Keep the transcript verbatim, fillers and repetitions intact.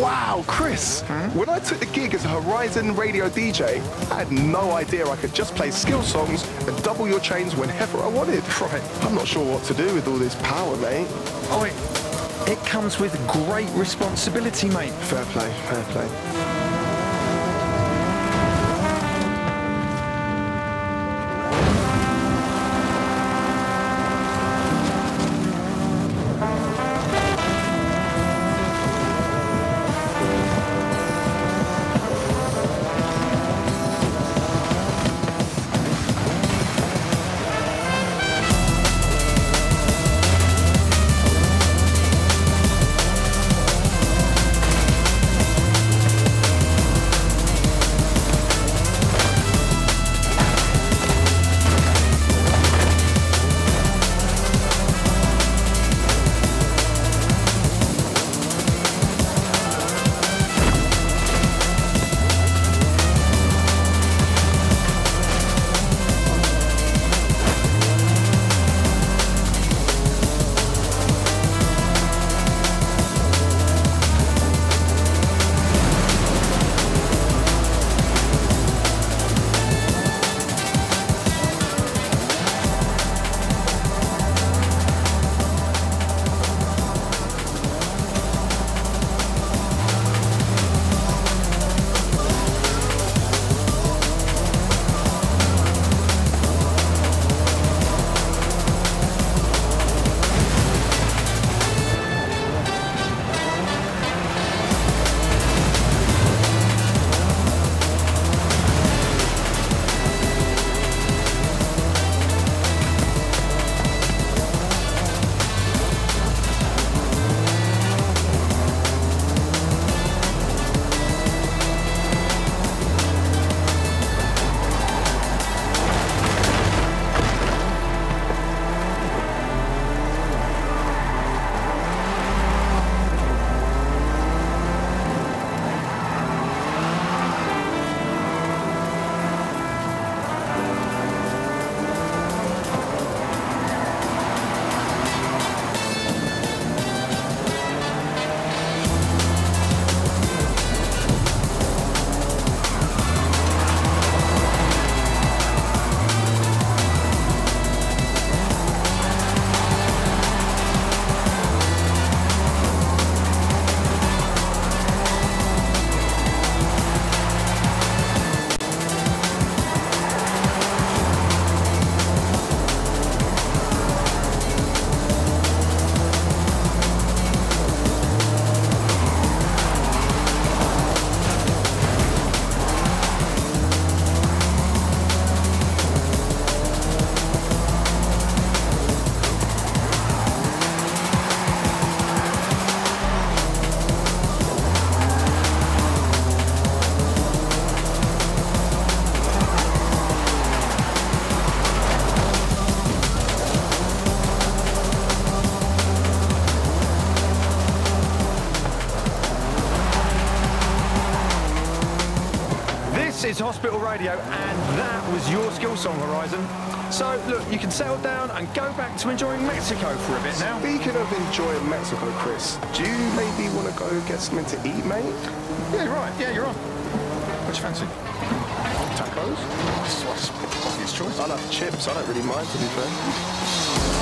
Wow, Chris, hmm? When I took the gig as a Horizon radio D J, I had no idea I could just play skill songs and double your chains whenever I wanted. Right, I'm not sure what to do with all this power, mate. Oh, it, it comes with great responsibility, mate. Fair play, fair play. This is Hospital Radio, and that was your skill song, Horizon. So, look, you can settle down and go back to enjoying Mexico for a bit now. Speaking of enjoying Mexico, Chris, do you maybe want to go get something to eat, mate? Yeah, right. Yeah, you're on. What do you fancy? Tacos? That's an obvious choice. I love chips. I don't really mind, to be fair.